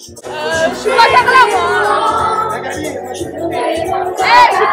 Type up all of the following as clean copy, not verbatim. Je suis pas Carla, moi. Je suis pas Carla.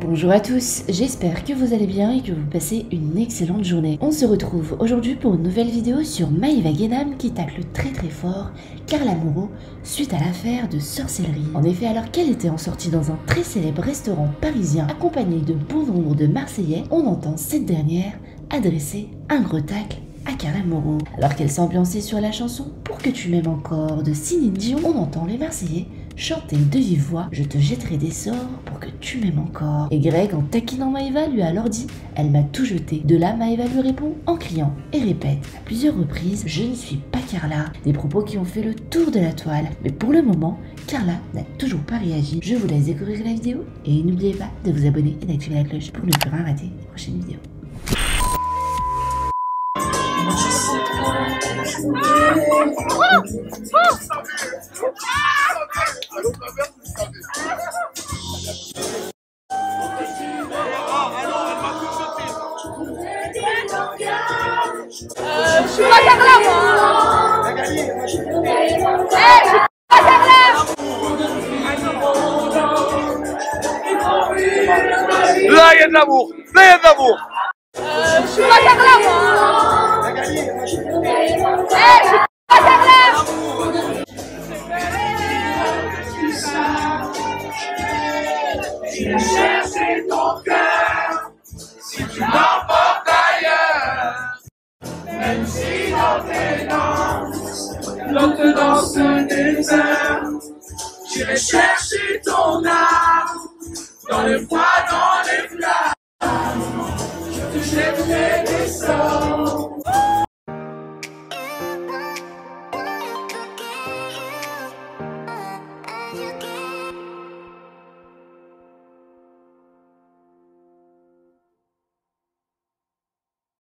Bonjour à tous, j'espère que vous allez bien et que vous passez une excellente journée. On se retrouve aujourd'hui pour une nouvelle vidéo sur Maeva Ghennam qui tacle très fort Carla Moreau suite à l'affaire de sorcellerie. En effet, alors qu'elle était en sortie dans un très célèbre restaurant parisien accompagnée de bon nombre de Marseillais, on entend cette dernière adresser un gros tacle à Carla Moreau. Alors qu'elle s'ambiançait sur la chanson « Pour que tu m'aimes encore » de Céline Dion, on entend les Marseillais chanter de vive voix « Je te jetterai des sorts pour que tu m'aimes encore ». Et Greg, en taquinant Maeva, lui a alors dit « Elle m'a tout jeté ». De là, Maeva lui répond en criant et répète à plusieurs reprises « Je ne suis pas Carla ». Des propos qui ont fait le tour de la toile. Mais pour le moment, Carla n'a toujours pas réagi. Je vous laisse découvrir la vidéo et n'oubliez pas de vous abonner et d'activer la cloche pour ne plus rien rater les prochaines vidéos. Je suis pas Carla, moi. Je suis pas Carla. Là, il y a de l'amour. Là, il y a de l'amour. Je suis pas Carla, moi. Je suis pas l'autre dans ce désert, j'irai chercher ton âme dans le bois.